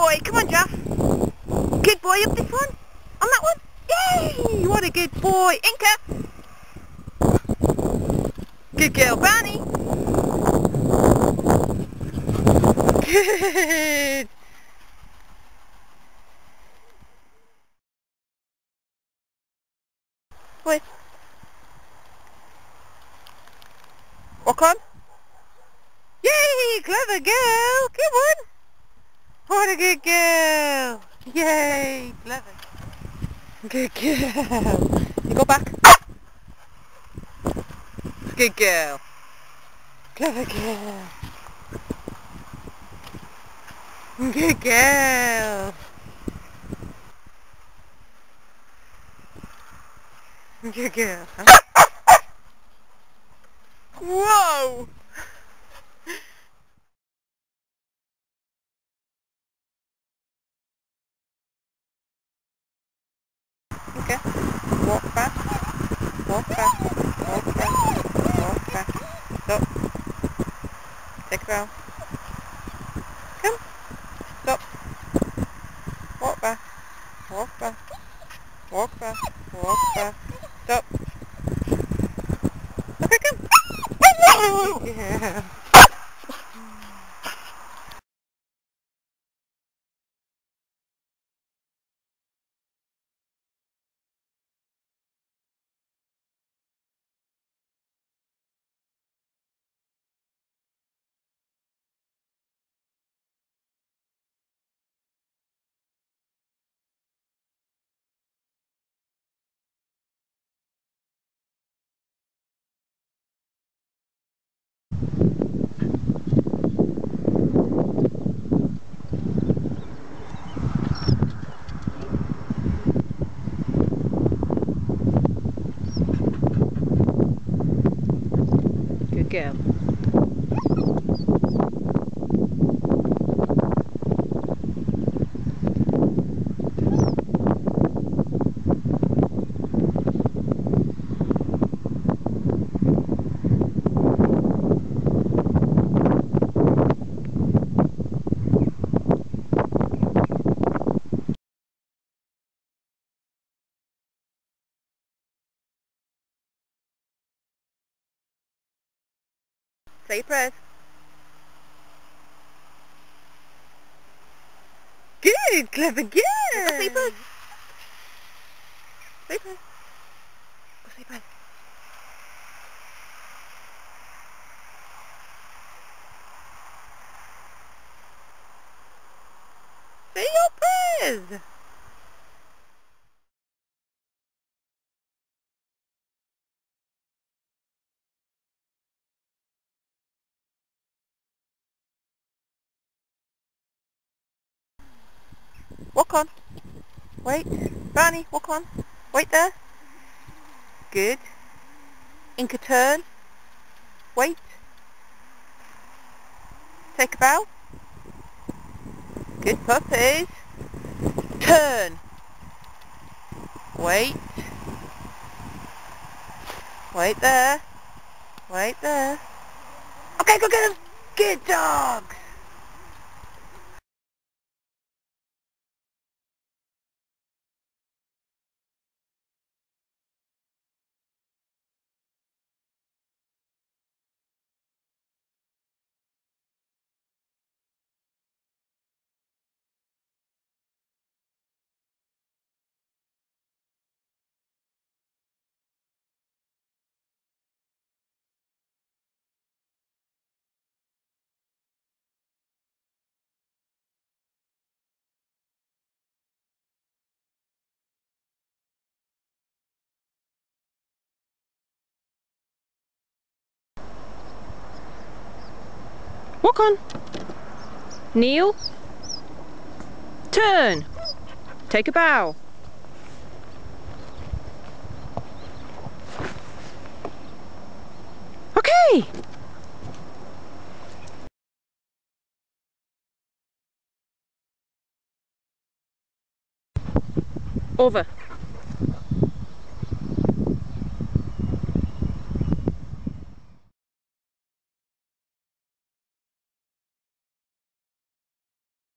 boy. Come on, Jaff. Good boy up this one. On that one. Yay! What a good boy. Inca. Good girl, Barney. Good. Wait. Walk on. Yay! Clever girl. Good one. What a good girl! Yay! Love it. Good girl. You go back. Good girl. Clever girl. Good girl. Good girl. Whoa! Okay. Walk back. Walk back. Walk back. Walk back. Stop. Take it around. Come. Stop. Walk back. Walk back. Walk back. Walk back. Stop. Okay, come. Yeah. Girl. Say your prayers. Good, clever girl. Go say your prayers. Say your prayers. Go say your prayers. Say your prayers. Walk on. Wait. Barney, walk on. Wait there. Good. Inca turn. Wait. Take a bow. Good puppies. Turn. Wait. Wait there. Wait there. Okay, go get them. Good dogs. Walk on. Kneel. Turn. Take a bow. Okay. Over.